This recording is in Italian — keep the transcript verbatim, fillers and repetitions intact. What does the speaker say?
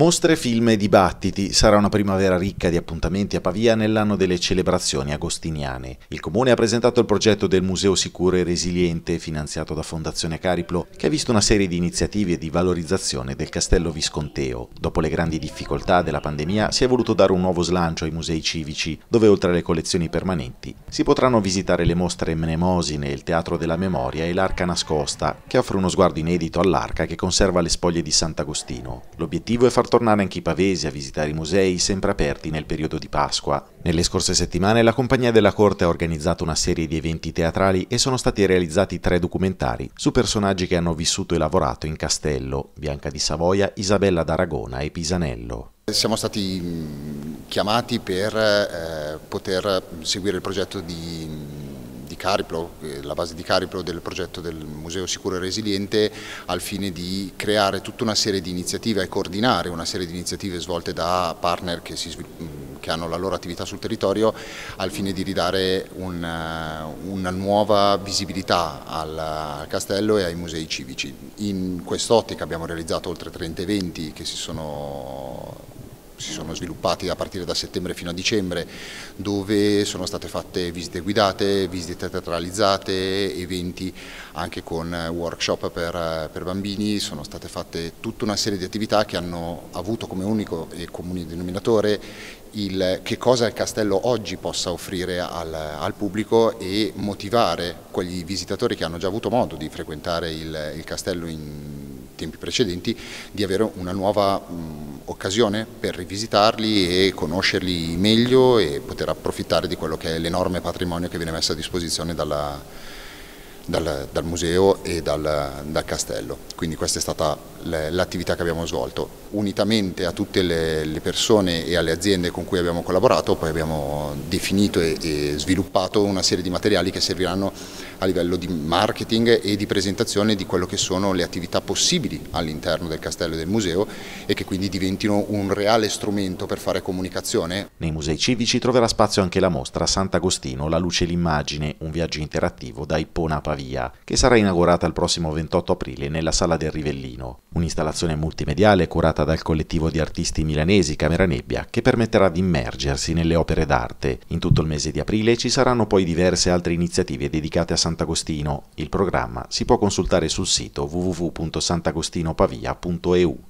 Mostre, film e dibattiti. Sarà una primavera ricca di appuntamenti a Pavia nell'anno delle celebrazioni agostiniane. Il Comune ha presentato il progetto del Museo Sicuro e Resiliente, finanziato da Fondazione Cariplo, che ha visto una serie di iniziative di valorizzazione del Castello Visconteo. Dopo le grandi difficoltà della pandemia si è voluto dare un nuovo slancio ai musei civici, dove oltre alle collezioni permanenti si potranno visitare le mostre Mnemosyne, il Teatro della Memoria e L'Arca Nascosta, che offre uno sguardo inedito all'arca che conserva le spoglie di Sant'Agostino. L'obiettivo è far tornare anche i pavesi a visitare i musei sempre aperti nel periodo di Pasqua. Nelle scorse settimane la Compagnia della Corte ha organizzato una serie di eventi teatrali e sono stati realizzati tre documentari su personaggi che hanno vissuto e lavorato in Castello: Bianca di Savoia, Isabella d'Aragona e Pisanello. Siamo stati chiamati per eh, poter seguire il progetto di di Cariplo, la base di Cariplo del progetto del Museo Sicuro e Resiliente, al fine di creare tutta una serie di iniziative e coordinare una serie di iniziative svolte da partner che, si, che hanno la loro attività sul territorio, al fine di ridare una, una nuova visibilità al, al castello e ai musei civici. In quest'ottica abbiamo realizzato oltre trenta eventi che si sono si sono sviluppati a partire da settembre fino a dicembre, dove sono state fatte visite guidate, visite teatralizzate, eventi anche con workshop per, per bambini. Sono state fatte tutta una serie di attività che hanno avuto come unico e comune denominatore il che cosa il castello oggi possa offrire al, al pubblico e motivare quegli visitatori che hanno già avuto modo di frequentare il, il castello in tempi precedenti di avere una nuova mh, occasione per rivisitarli e conoscerli meglio e poter approfittare di quello che è l'enorme patrimonio che viene messo a disposizione dalla, dal, dal museo e dal, dal castello. Quindi questa è stata l'attività che abbiamo svolto. Unitamente a tutte le, le persone e alle aziende con cui abbiamo collaborato, poi abbiamo definito e, e sviluppato una serie di materiali che serviranno a livello di marketing e di presentazione di quello che sono le attività possibili all'interno del castello e del museo e che quindi diventino un reale strumento per fare comunicazione. Nei musei civici troverà spazio anche la mostra Sant'Agostino, la luce e l'immagine, un viaggio interattivo da Ippona a Pavia, che sarà inaugurata il prossimo ventotto aprile nella Sala del Rivellino. Un'installazione multimediale curata dal collettivo di artisti milanesi CamerAnebbia che permetterà di immergersi nelle opere d'arte. In tutto il mese di aprile ci saranno poi diverse altre iniziative dedicate a Sant'Agostino. Il programma si può consultare sul sito w w w punto sant'agostinopavia punto e u.